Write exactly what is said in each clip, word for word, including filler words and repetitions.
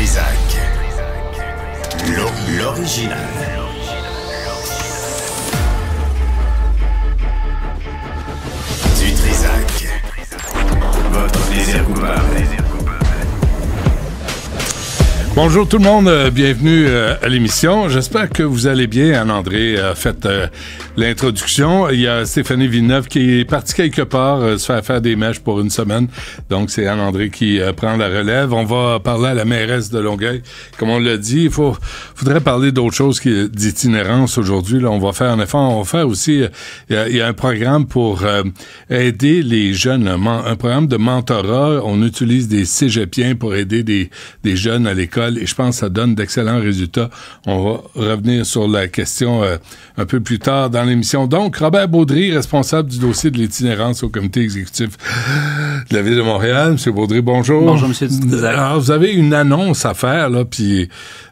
Dutrizac. L'original. Dutrizac. Votre plaisir coupable. Bonjour tout le monde, bienvenue à l'émission. J'espère que vous allez bien. Anne-André a fait l'introduction. Il y a Stéphanie Villeneuve qui est partie quelque part se faire faire des mèches pour une semaine. Donc c'est Anne-André qui prend la relève. On va parler à la mairesse de Longueuil. Comme on l'a dit, il faut, faudrait parler d'autre chose que d'itinérance aujourd'hui. Là, on va faire un effort. On va faire aussi, il y a, il y a un programme pour aider les jeunes, un programme de mentorat. On utilise des cégepiens pour aider des, des jeunes à l'école. Et je pense que ça donne d'excellents résultats. On va revenir sur la question euh, un peu plus tard dans l'émission. Donc, Robert Beaudry, responsable du dossier de l'itinérance au comité exécutif de la Ville de Montréal. M. Beaudry, bonjour. Bonjour, M. Dutrizac. Alors, vous avez une annonce à faire, là, puis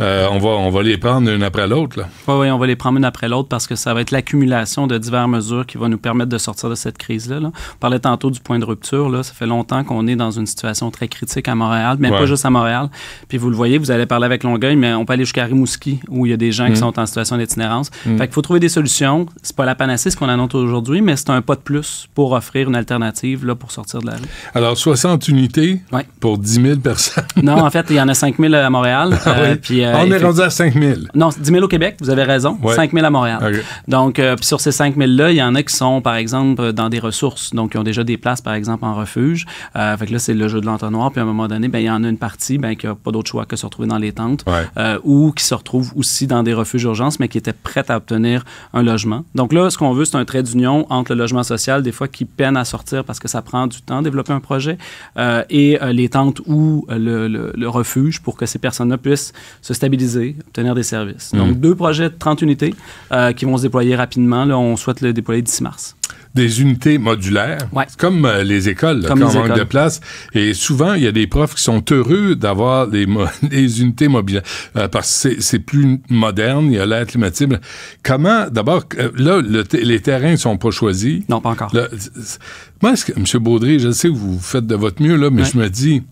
euh, on, va, on va les prendre une après l'autre. Oui, oui, on va les prendre une après l'autre parce que ça va être l'accumulation de diverses mesures qui va nous permettre de sortir de cette crise-là. Là. On parlait tantôt du point de rupture. Là. Ça fait longtemps qu'on est dans une situation très critique à Montréal, mais ouais. Pas juste à Montréal. Puis vous le voyez, vous allez parler avec Longueuil, mais on peut aller jusqu'à Rimouski, où il y a des gens mmh. qui sont en situation d'itinérance. Mmh. Fait qu'il faut trouver des solutions. C'est pas la panacée, ce qu'on annonce aujourd'hui, mais c'est un pas de plus pour offrir une alternative là, pour sortir de la rue. Alors, soixante unités ouais. pour dix mille personnes. Non, en fait, il y en a cinq mille à Montréal. Ah, euh, oui. Puis, euh, on est fait... rendu à cinq mille. Non, dix mille au Québec, vous avez raison. Ouais. cinq mille à Montréal. Okay. Donc, euh, puis sur ces cinq mille-là, il y en a qui sont, par exemple, dans des ressources. Donc, ils ont déjà des places, par exemple, en refuge. Euh, fait que là, c'est le jeu de l'entonnoir. Puis à un moment donné, ben, il y en a une partie ben, qui n'a pas d'autre choix que se retrouver dans les tentes ouais. euh, ou qui se retrouvent aussi dans des refuges d'urgence, mais qui étaient prêtes à obtenir un logement. Donc là, ce qu'on veut, c'est un trait d'union entre le logement social, des fois qui peine à sortir parce que ça prend du temps de développer un projet, euh, et euh, les tentes ou euh, le, le, le refuge pour que ces personnes-là puissent se stabiliser, obtenir des services. Mmh. Donc deux projets de trente unités euh, qui vont se déployer rapidement. Là, on souhaite le déployer d'ici mars. Des unités modulaires, ouais. comme euh, les écoles, là, comme quand les on écoles. Manque de place. Et souvent, il y a des profs qui sont heureux d'avoir des, des unités mobiles euh, parce que c'est plus moderne, il y a l'air climatisable. Comment, d'abord, euh, là, le les terrains ne sont pas choisis. Non, pas encore. Là, moi, est-ce que, M. Beaudry, je sais que vous faites de votre mieux, là, mais ouais. je me dis...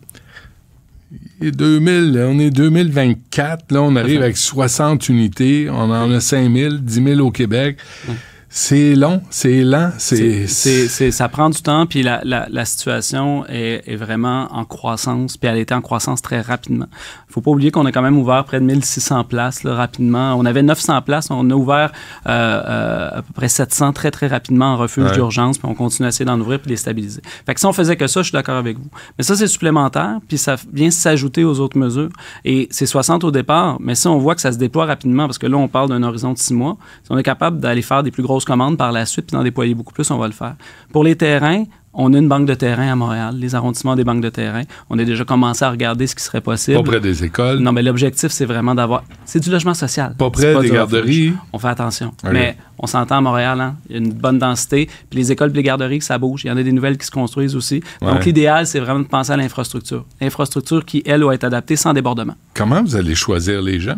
deux mille, là, on est deux mille vingt-quatre, là, on arrive okay. avec soixante unités, on en okay. a cinq mille, dix mille au Québec... Okay. C'est long, c'est lent, c'est... Ça prend du temps, puis la, la, la situation est, est vraiment en croissance, puis elle était en croissance très rapidement. Il ne faut pas oublier qu'on a quand même ouvert près de mille six cents places là, rapidement. On avait neuf cents places, on a ouvert euh, euh, à peu près sept cents très, très rapidement en refuge ouais. d'urgence, puis on continue à essayer d'en ouvrir puis de les stabiliser. Fait que si on faisait que ça, je suis d'accord avec vous. Mais ça, c'est supplémentaire, puis ça vient s'ajouter aux autres mesures. Et c'est soixante au départ, mais si on voit que ça se déploie rapidement, parce que là, on parle d'un horizon de six mois, si on est capable d'aller faire des plus grosses commande par la suite, puis d'en déployer beaucoup plus, on va le faire. Pour les terrains, on a une banque de terrain à Montréal, les arrondissements des banques de terrain. On a déjà commencé à regarder ce qui serait possible. Pas près des écoles. Non, mais l'objectif, c'est vraiment d'avoir... C'est du logement social. Pas près des garderies. On fait attention. Okay. Mais on s'entend à Montréal, hein? Il y a une bonne densité. Puis les écoles, puis les garderies, ça bouge. Il y en a des nouvelles qui se construisent aussi. Ouais. Donc, l'idéal, c'est vraiment de penser à l'infrastructure. L'infrastructure qui, elle, va être adaptée sans débordement. Comment vous allez choisir les gens?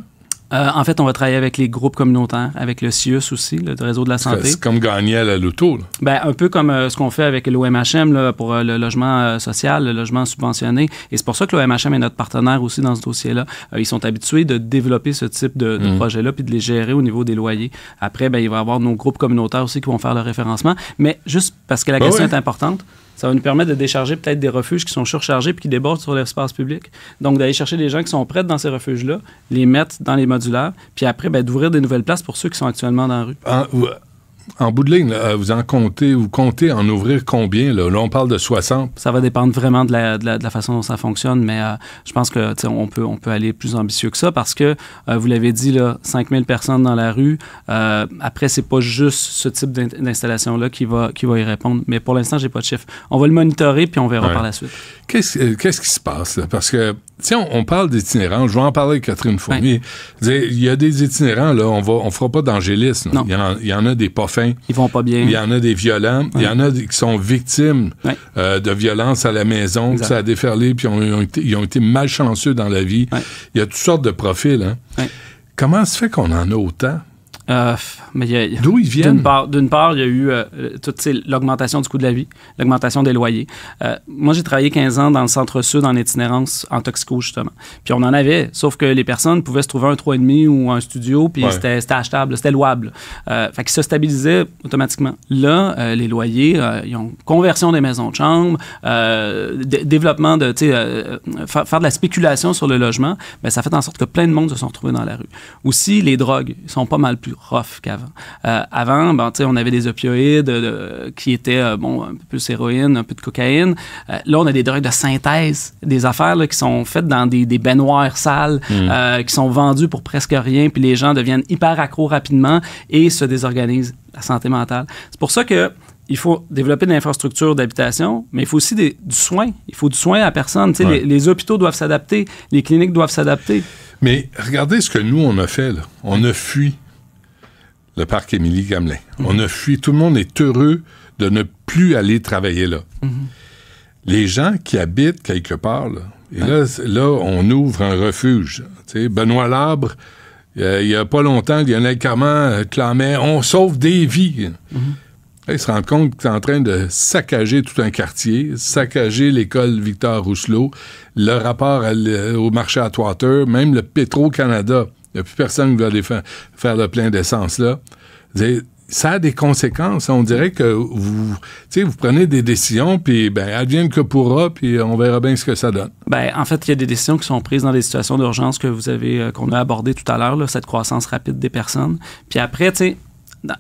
Euh, en fait, on va travailler avec les groupes communautaires, avec le C I U S S S aussi, le réseau de la santé. C'est comme gagner à la loto. Là. Ben, un peu comme euh, ce qu'on fait avec l'O M H M pour euh, le logement euh, social, le logement subventionné. Et c'est pour ça que l'O M H M est notre partenaire aussi dans ce dossier-là. Euh, ils sont habitués de développer ce type de, de mmh. projet-là puis de les gérer au niveau des loyers. Après, ben, il va y avoir nos groupes communautaires aussi qui vont faire le référencement. Mais juste parce que la ben question oui. est importante, ça va nous permettre de décharger peut-être des refuges qui sont surchargés puis qui débordent sur l'espace public. Donc, d'aller chercher des gens qui sont prêts dans ces refuges-là, les mettre dans les modulaires, puis après, ben, d'ouvrir des nouvelles places pour ceux qui sont actuellement dans la rue. En, en bout de ligne, là, vous en comptez, vous comptez en ouvrir combien? Là, là on parle de soixante. Ça va dépendre vraiment de la, de la, de la façon dont ça fonctionne, mais euh, je pense que on peut, on peut aller plus ambitieux que ça parce que, euh, vous l'avez dit, là, cinq mille personnes dans la rue. Euh, après, c'est pas juste ce type d'installation-là qui va, qui va y répondre, mais pour l'instant, j'ai pas de chiffre. On va le monitorer, puis on verra ouais. par la suite. Qu'est-ce euh, qu'est-ce qui se passe? Là? Parce que si on, on parle d'itinérants, je vais en parler avec Catherine Fournier. Ouais. Il y a des itinérants, là, on va, on fera pas d'angélisme. Il y en, il y en a des pas fins. Ils vont pas bien. Il y en a des violents. Ouais. Il y en a des, qui sont victimes ouais. euh, de violences à la maison, que ça a déferlé, puis on, on, on, ils ont été malchanceux dans la vie. Ouais. Il y a toutes sortes de profils. Hein. Ouais. Comment se fait qu'on en a autant? Euh, D'où ils viennent? D'une part, d'une part, il y a eu euh, toute l'augmentation du coût de la vie, l'augmentation des loyers. Euh, moi, j'ai travaillé quinze ans dans le centre-sud en itinérance, en toxico, justement. Puis on en avait, sauf que les personnes pouvaient se trouver un trois virgule cinq ou un studio, puis ouais. c'était achetable, c'était louable. Euh, fait qu'ils se stabilisaient automatiquement. Là, euh, les loyers, euh, ils ont conversion des maisons de chambre, euh, développement de, tu sais, euh, fa faire de la spéculation sur le logement, bien, ça fait en sorte que plein de monde se sont retrouvés dans la rue. Aussi, les drogues sont pas mal plus rough qu'avant. Euh, avant, ben, on avait des opioïdes euh, qui étaient euh, bon, un peu plus héroïne, un peu de cocaïne. Euh, là, on a des drogues de synthèse, des affaires là, qui sont faites dans des, des baignoires sales, mmh. euh, qui sont vendues pour presque rien, puis les gens deviennent hyper accros rapidement et se désorganisent la santé mentale. C'est pour ça que il faut développer de l'infrastructure d'habitation, mais il faut aussi des, du soin. Il faut du soin à la personne. Ouais. Les, les hôpitaux doivent s'adapter, les cliniques doivent s'adapter. Mais regardez ce que nous, on a fait. Là. On a fui le parc Émilie-Gamelin. Mmh. On a fui. Tout le monde est heureux de ne plus aller travailler là. Mmh. Les gens qui habitent quelque part, là, et ouais. là, là, on ouvre un refuge. T'sais, Benoît-Labre, euh, il n'y a pas longtemps, Lionel Carmant clamait « On sauve des vies! Mmh. » Ils se rendent compte que tu es en train de saccager tout un quartier, saccager l'école Victor Rousselot, le rapport à le, au marché Atwater, même le Pétro-Canada. Il n'y a plus personne qui va aller fa faire le plein d'essence là. Ça a des conséquences. On dirait que vous, vous prenez des décisions, puis ben, advienne que pourra, puis on verra bien ce que ça donne. Ben, en fait, il y a des décisions qui sont prises dans des situations d'urgence que vous avez, qu'on a abordées tout à l'heure, cette croissance rapide des personnes. Puis après, tu sais,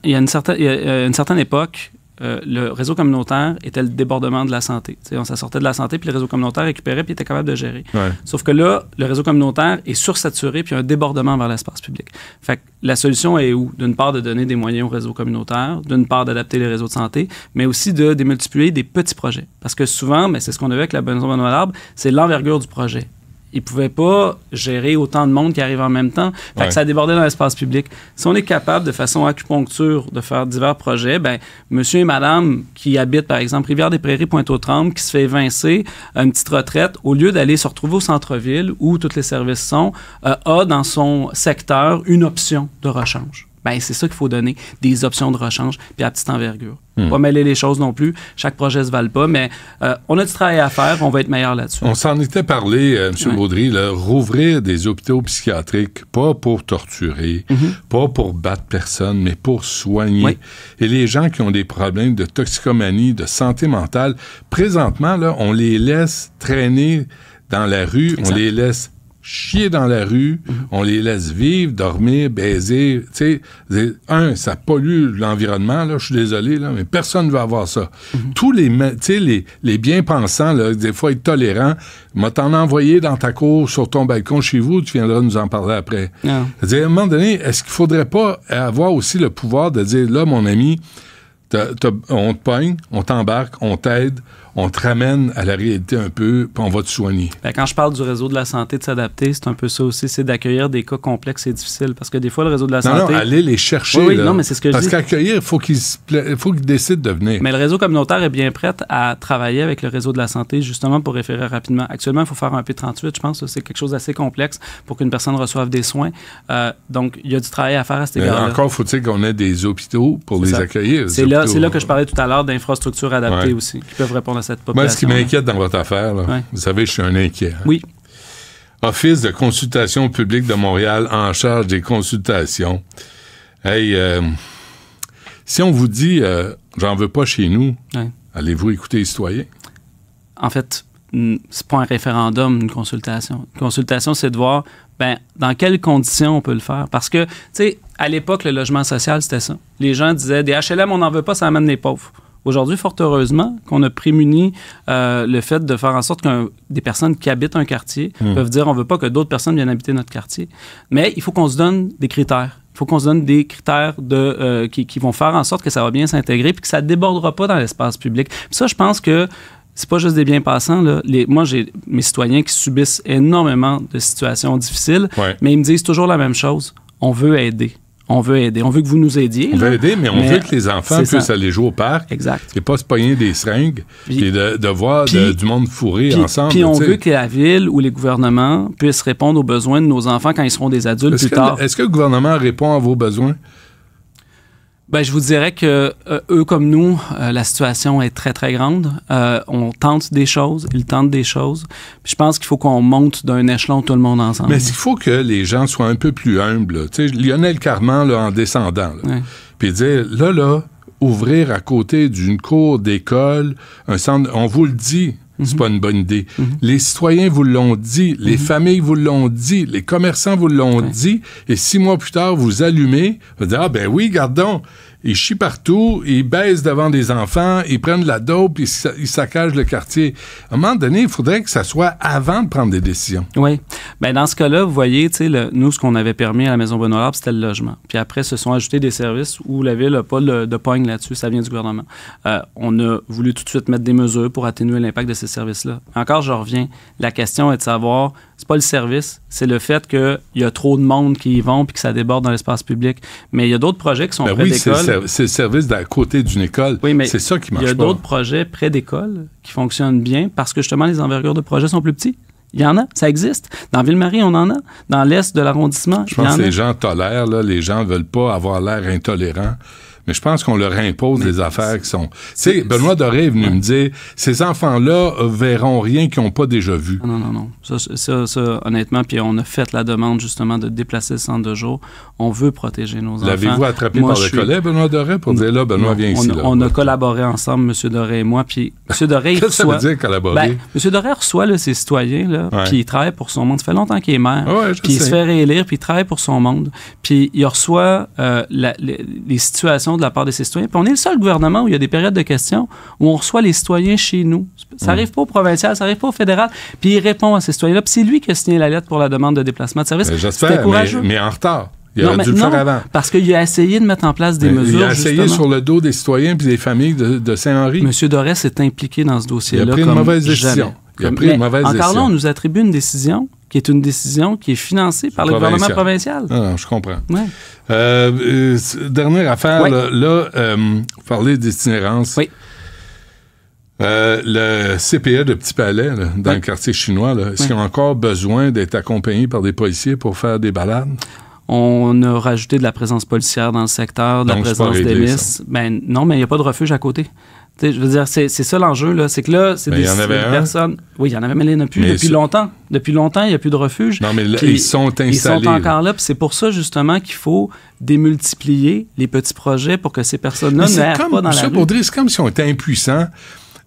il y a une certaine, il y a une certaine époque, euh, le réseau communautaire était le débordement de la santé. T'sais, on s'assortait de la santé, puis le réseau communautaire récupérait, puis était capable de gérer. Ouais. Sauf que là, le réseau communautaire est sursaturé, puis il y a un débordement vers l'espace public. Fait que la solution est où? D'une part, de donner des moyens au réseau communautaire, d'une part, d'adapter les réseaux de santé, mais aussi de démultiplier des petits projets. Parce que souvent, mais c'est ce qu'on avait avec la maison Benoît-Labre, c'est l'envergure du projet. Ils ne pouvaient pas gérer autant de monde qui arrive en même temps. Fait ouais. que ça débordait dans l'espace public. Si on est capable, de façon acupuncture, de faire divers projets, ben, monsieur et madame qui habitent, par exemple, Rivière des Prairies, Pointe-aux-Trembles, qui se fait évincer, une petite retraite, au lieu d'aller se retrouver au centre-ville où tous les services sont, euh, a dans son secteur une option de rechange. Ben, c'est ça qu'il faut donner, des options de rechange puis à petite envergure. Mmh. Pas mêler les choses non plus. Chaque projet ne se vale pas, mais euh, on a du travail à faire, on va être meilleur là-dessus. On s'en était parlé, euh, M. Ouais. Beaudry, là, rouvrir des hôpitaux psychiatriques, pas pour torturer, mmh. pas pour battre personne, mais pour soigner. Oui. Et les gens qui ont des problèmes de toxicomanie, de santé mentale, présentement, là, on les laisse traîner dans la rue, exact. On les laisse chier dans la rue, mmh. on les laisse vivre, dormir, baiser. Tu sais, un, ça pollue l'environnement, là, je suis désolé, là, mais personne ne veut avoir ça. Mmh. Tous les, tu sais, les, les bien-pensants, là, des fois, être tolérants, m'a t'en envoyé dans ta cour, sur ton balcon chez vous, tu viendras nous en parler après. Yeah. C'est-à-dire, à un moment donné, est-ce qu'il ne faudrait pas avoir aussi le pouvoir de dire, là, mon ami, t'as, t'as, on te pogne, on t'embarque, on t'aide, on te ramène à la réalité un peu, puis on va te soigner. Ben, quand je parle du réseau de la santé, de s'adapter, c'est un peu ça aussi, c'est d'accueillir des cas complexes et difficiles, parce que des fois, le réseau de la non, santé... Non, non, aller les chercher, oui, oui, là, non, mais c'est ce que parce qu'accueillir, il faut qu'ils qu décident de venir. Mais le réseau communautaire est bien prêt à travailler avec le réseau de la santé, justement, pour référer rapidement. Actuellement, il faut faire un P trente-huit, je pense, c'est quelque chose d'assez complexe pour qu'une personne reçoive des soins. Euh, donc, il y a du travail à faire à cet égard-là. Encore faut-il qu'on ait des hôpitaux pour les ça. accueillir. C'est là, là que je parlais tout à l'heure d'infrastructures adaptées ouais. aussi, qui peuvent répondre à cette population. Moi, ce qui m'inquiète dans votre affaire, là, ouais. vous savez, je suis un inquiet. Hein? Oui. Office de consultation publique de Montréal en charge des consultations. Hey, euh, si on vous dit euh, « j'en veux pas chez nous ouais. », allez-vous écouter les citoyens? En fait, c'est pas un référendum, une consultation. Une consultation, c'est de voir ben, dans quelles conditions on peut le faire. Parce que, tu sais, à l'époque, le logement social, c'était ça. Les gens disaient « des H L M, on n'en veut pas, ça amène les pauvres ». Aujourd'hui, fort heureusement, qu'on a prémuni euh, le fait de faire en sorte que des personnes qui habitent un quartier mmh. peuvent dire on ne veut pas que d'autres personnes viennent habiter notre quartier. Mais il faut qu'on se donne des critères. Il faut qu'on se donne des critères de, euh, qui, qui vont faire en sorte que ça va bien s'intégrer et que ça ne débordera pas dans l'espace public. Puis ça, je pense que c'est pas juste des bien-passants. Moi, j'ai mes citoyens qui subissent énormément de situations difficiles, ouais. mais ils me disent toujours la même chose. On veut aider. On veut aider. On veut que vous nous aidiez. On là. veut aider, mais on mais veut que les enfants puissent ça. aller jouer au parc. Exact. Et pas se pogner des seringues puis, et de, de voir puis, de, du monde fourré puis, ensemble. Puis on t'sais. veut que la ville ou les gouvernements puissent répondre aux besoins de nos enfants quand ils seront des adultes plus que, tard. Est-ce que le gouvernement répond à vos besoins? Bien, je vous dirais que euh, eux comme nous, euh, la situation est très, très grande. Euh, on tente des choses, ils tentent des choses. Puis je pense qu'il faut qu'on monte d'un échelon tout le monde ensemble. Mais il faut que les gens soient un peu plus humbles. Tu sais, Lionel Carmant, là, en descendant, là, ouais. Puis dire, là, là, ouvrir à côté d'une cour d'école, un centre, on vous le dit, c'est pas une bonne idée. Mm-hmm. Les citoyens vous l'ont dit, les mm-hmm. familles vous l'ont dit, les commerçants vous l'ont ouais. dit, et six mois plus tard, vous allumez, vous dites, ah ben oui, gardons, ils chient partout, ils baissent devant des enfants, ils prennent la dope, ils, ils saccagent le quartier. À un moment donné, il faudrait que ça soit avant de prendre des décisions. Oui. Bien, dans ce cas-là, vous voyez, le, nous, ce qu'on avait permis à la Maison Benoît-Labre, c'était le logement. Puis après, se sont ajoutés des services où la Ville n'a pas le, de pogne là-dessus, ça vient du gouvernement. Euh, on a voulu tout de suite mettre des mesures pour atténuer l'impact de ces services-là. Encore, je reviens, la question est de savoir, c'est pas le service, c'est le fait qu'il y a trop de monde qui y vont puis que ça déborde dans l'espace public. Mais il y a d'autres projets qui sont ben près oui, d'école. C'est le service d'à côté d'une école. Oui, c'est ça qui marche pas. Il y a d'autres projets près d'école qui fonctionnent bien parce que justement, les envergures de projets sont plus petits. Il y en a, ça existe. Dans Ville-Marie, on en a. Dans l'est de l'arrondissement, je pense il y en que les a. gens tolèrent, là, les gens ne veulent pas avoir l'air intolérants. Mais je pense qu'on leur impose mais des affaires qui sont... Tu sais, Benoît Dorais est venu ouais. me dire, ces enfants-là verront rien qu'ils n'ont pas déjà vu. Non, non, non. Ça, ça, ça, honnêtement, puis on a fait la demande, justement, de déplacer le centre de jour. On veut protéger nos enfants. L'avez-vous attrapé moi, par le collet, suis... Benoît Dorais, pour dire, là, Benoît, viens ici. Là, on a collaboré ensemble, M. Dorais et moi, puis M. Dorais, il reçoit... Qu'est-ce que ça veut dire, collaborer? Ben, M. Dorais reçoit, là, ses citoyens, là, puis il travaille pour son monde. Ça fait longtemps qu'il est maire. Ouais, puis il se fait réélire, puis il travaille pour son monde. Puis il reçoit euh, la, les, les situations de la part de ses citoyens. Puis on est le seul gouvernement où il y a des périodes de questions où on reçoit les citoyens chez nous. Ça n'arrive mmh. pas au provincial, ça n'arrive pas au fédéral. Puis il répond à ces citoyens-là. Puis c'est lui qui a signé la lettre pour la demande de déplacement de service. J'espère, mais, mais en retard. Il aurait dû le faire avant. Parce qu'il a essayé de mettre en place des mais mesures. Il a essayé justement sur le dos des citoyens puis des familles de, de Saint-Henri. Monsieur Dorais s'est impliqué dans ce dossier-là. Il a pris comme une mauvaise décision. Il a pris mais une mauvaise décision. Encore là, on nous attribue une décision qui est une décision qui est financée par le gouvernement provincial. Non, non, je comprends. Ouais. Euh, euh, dernière affaire, ouais. là, là euh, vous parlez d'itinérance. Oui. Euh, le C P E de Petit Palais, là, dans ouais. le quartier chinois, est-ce ouais. qu'ils ont encore besoin d'être accompagnés par des policiers pour faire des balades? On a rajouté de la présence policière dans le secteur, de Donc, la présence d'hélices. Ben, non, mais il n'y a pas de refuge à côté. T'sais, je veux dire, c'est ça l'enjeu, là. C'est que là, c'est ben, des, des personnes... Oui, il y en avait, mais il n'y en a plus mais depuis longtemps. Depuis longtemps, il n'y a plus de refuge. Non, mais là, puis, ils sont installés. Ils sont encore là, puis c'est pour ça, justement, qu'il faut démultiplier les petits projets pour que ces personnes-là n'errent pas dans la rue. Baudry, c'est comme si on était impuissants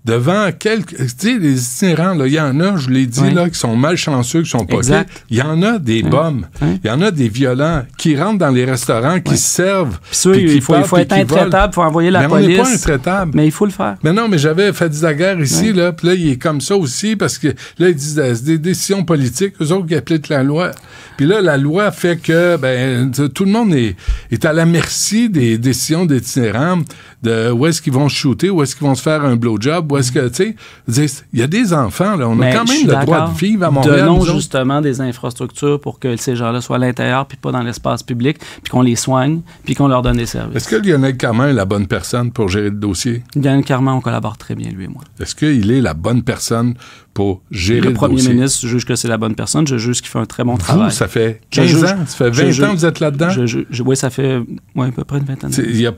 devant quelques... Tu sais, les itinérants, il y en a, je l'ai dit, oui. là, qui sont malchanceux, qui sont poqués. Il y en a des oui. bombes. Il y en a des violents qui rentrent dans les restaurants, qui oui. servent. Puis ceux, il faut, partent, faut être intraitable, il faut envoyer la mais police. Mais on n'est pas intraitable. Mais il faut le faire. Mais non, mais j'avais Fadizaguerre ici, oui. là, puis là, il est comme ça aussi, parce que là, ils disent, c'est des décisions politiques, eux autres qui appliquent la loi. Puis là, la loi fait que, ben, tout le monde est, est à la merci des décisions d'itinérants, de où est-ce qu'ils vont shooter, où est-ce qu'ils vont se faire un blowjob, où est-ce que, tu sais, il y a des enfants, là, on mais a quand même le droit de vivre à Montréal. Donnons justement des infrastructures pour que ces gens-là soient à l'intérieur, puis pas dans l'espace public, puis qu'on les soigne, puis qu'on leur donne des services. Est-ce que Lionel Carmant est la bonne personne pour gérer le dossier? Lionel Carmant, on collabore très bien, lui et moi. Est-ce qu'il est la bonne personne pour gérer le, le premier dossier? Ministre juge que c'est la bonne personne, je juge qu'il fait un très bon vous, travail. Ça fait quinze ans, ça fait vingt ans que vous êtes là-dedans? Oui, ça fait ouais, à peu près une vingtaine d'années. Il n'y a,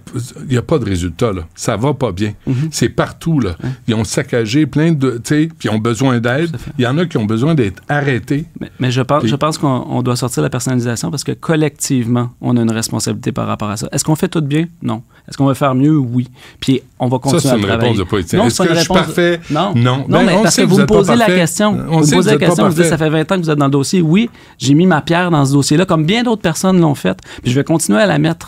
y a pas de résultat, là. Ça va pas bien. Mm -hmm. C'est partout, là. Hein? Ils ont saccagé plein de... Tu sais, puis ils ont besoin d'aide. Il y en a qui ont besoin d'être arrêtés. Mais, mais je pense, pis... je pense qu'on doit sortir la personnalisation parce que collectivement, on a une responsabilité par rapport à ça. Est-ce qu'on fait tout bien? Non. Est-ce qu'on va faire mieux? Oui. Puis on va continuer ça, à travailler. Ça, c'est une réponse de politique. Est-ce que je suis parfait? De... Non. Non, non ben, mais on parce sait que vous, vous me posez la question. On vous me posez la question, vous dites, ça fait vingt ans que vous êtes dans le dossier. Oui, j'ai mis ma pierre dans ce dossier-là, comme bien d'autres personnes l'ont fait, puis je vais continuer à la mettre.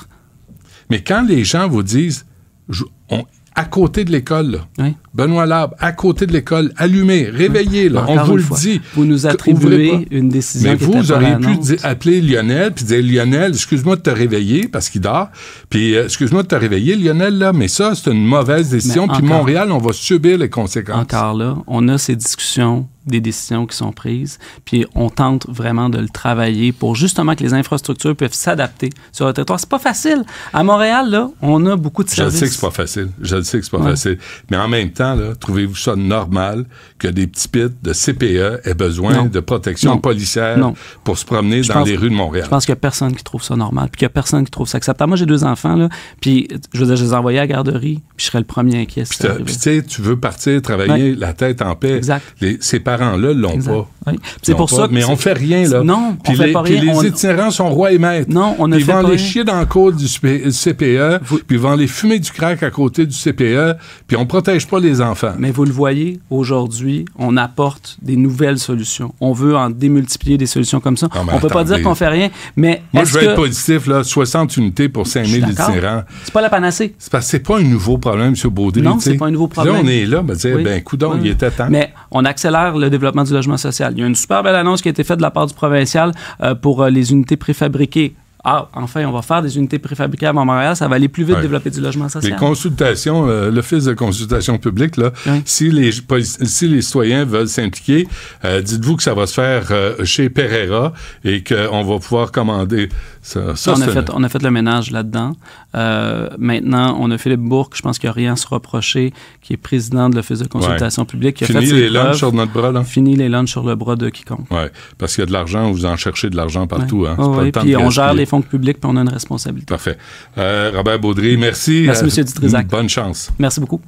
Mais quand les gens vous disent, je, on, à côté de l'école, oui. Benoît-Labre, à côté de l'école, allumé, réveillé, là, on vous le fois, dit. Vous nous attribuez une décision. Mais qui vous, vous auriez pu appeler Lionel, puis dire, Lionel, excuse-moi de te réveiller, parce qu'il dort, puis euh, excuse-moi de te réveiller, Lionel, là, mais ça, c'est une mauvaise décision, puis Montréal, on va subir les conséquences. Encore là, on a ces discussions des décisions qui sont prises, puis on tente vraiment de le travailler pour justement que les infrastructures peuvent s'adapter sur le territoire. C'est pas facile. À Montréal, là, on a beaucoup de services. Je le sais que c'est pas facile. Je le sais que c'est pas ouais. facile. Mais en même temps, temps, là, trouvez-vous ça normal que des petits pits de C P E aient besoin non. de protection non. policière non. pour se promener je dans pense, les rues de Montréal? Je pense qu'il n'y a personne qui trouve ça normal, puis qu'il n'y a personne qui trouve ça acceptable. Moi, j'ai deux enfants, là, puis je veux dire, je les ai envoyés à la garderie, puis je serais le premier inquiet. Puis, tu sais, tu veux partir travailler ouais. la tête en paix. Exact. Les, ces parents-là ne l'ont pas. Oui. C'est pour pas, ça que mais on ne fait rien, là. Non, puis on ne fait pas rien. Puis les on... itinérants sont rois et maîtres. Non, on ne fait pas rien. Ils vont les chier dans le cours du C P E, vous... puis ils vont les fumer du crack à côté du C P E, puis on ne protège pas les enfants. Mais vous le voyez, aujourd'hui, on apporte des nouvelles solutions. On veut en démultiplier des solutions comme ça. Non, on ne peut pas dire qu'on ne fait rien, mais moi, je vais que... être positif, là. soixante unités pour cinq mille itinérants. C'est pas la panacée. C'est parce que c'est pas un nouveau problème, M. Beaudry. Non, c'est pas un nouveau problème. Là, on est là, on va dire, oui. ben, coudonc, oui. il était temps. Mais on accélère le développement du logement social. Il y a une super belle annonce qui a été faite de la part du provincial euh, pour euh, les unités préfabriquées. Ah, enfin, on va faire des unités préfabriquées à Montréal, ça va aller plus vite ouais. développer du logement social. Les consultations, euh, l'Office de consultation publique, là, ouais. si, les, si les citoyens veulent s'impliquer, euh, dites-vous que ça va se faire euh, chez Pereira et qu'on va pouvoir commander. Ça, ça, on, a fait, on a fait le ménage là-dedans. Euh, maintenant, on a Philippe Bourque, je pense qu'il n'y a rien à se reprocher, qui est président de l'Office de consultation ouais. publique. Qui a Fini fait les lunchs sur notre bras, là. Fini les lunchs sur le bras de quiconque. Oui, parce qu'il y a de l'argent, vous en cherchez de l'argent partout. Ouais. Hein. Oh, oui, puis on gère les fonds publics, puis on a une responsabilité. Parfait. Euh, Robert Beaudry, merci. Merci, euh, M. Dutrizac. Bonne chance. Merci beaucoup.